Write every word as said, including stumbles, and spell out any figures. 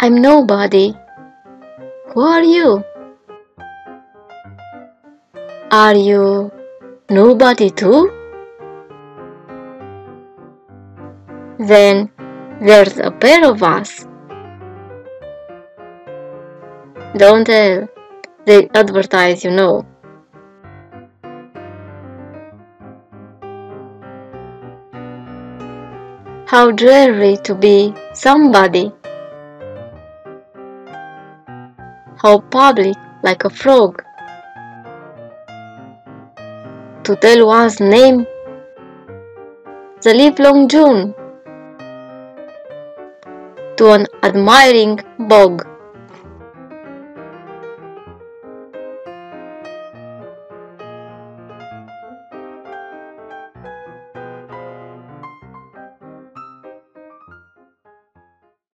I'm nobody. Who are you? Are you nobody too? Then there's a pair of us. Don't tell. They advertise, you know. How dreary to be somebody. How public, like a frog. To tell one's name the livelong June to an admiring bog.